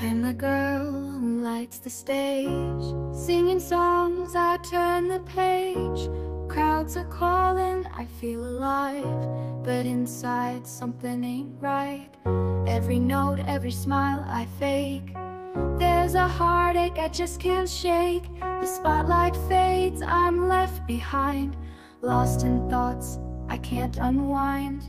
I'm the girl who lights the stage, singing songs, I turn the page. Crowds are calling, I feel alive, but inside something ain't right. Every note, every smile I fake, there's a heartache I just can't shake. The spotlight fades, I'm left behind, lost in thoughts I can't unwind.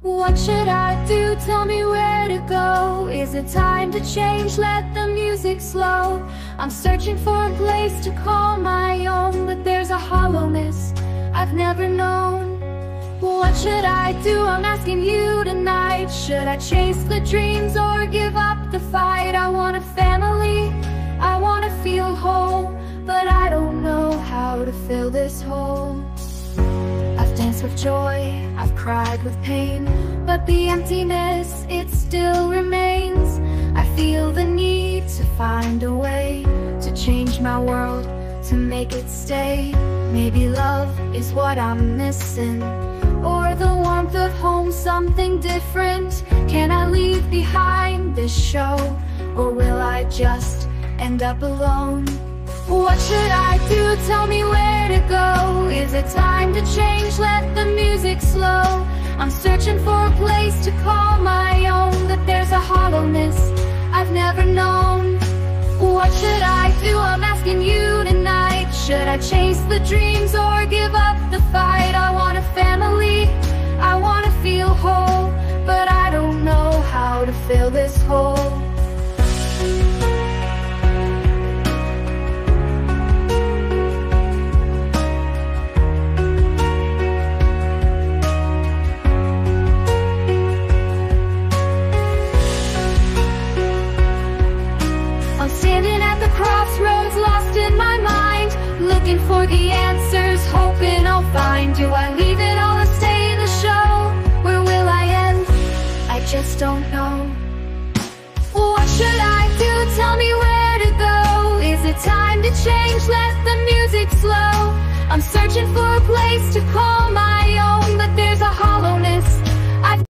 What should I do? Tell me where to go. Is it time to change? Let the music slow. I'm searching for a place to call my own, but there's a hollowness I've never known. What should I do? I'm asking you tonight. Should I chase the dreams or give up the fight? I want a family, I want to feel whole, but I don't know how to fill this hole. Danced with joy, I've cried with pain, but the emptiness, it still remains. I feel the need to find a way to change my world, to make it stay. Maybe love is what I'm missing, or the warmth of home, something different. Can I leave behind this show, or will I just end up alone? What should I do? Tell me where to go. Is it time to change? Let the music slow. I'm searching for a place to call my own, but there's a hollowness I've never known. What should I do? I'm asking you tonight. Should I chase the dreams or give up the fight? I want a family, I want to feel whole, but I don't know how to fill this hole. Crossroads, lost in my mind, looking for the answers, hoping I'll find. Do I leave it all or stay in the show? Where will I end? I just don't know. What should I do? Tell me where to go. Is it time to change? Let the music slow. I'm searching for a place to call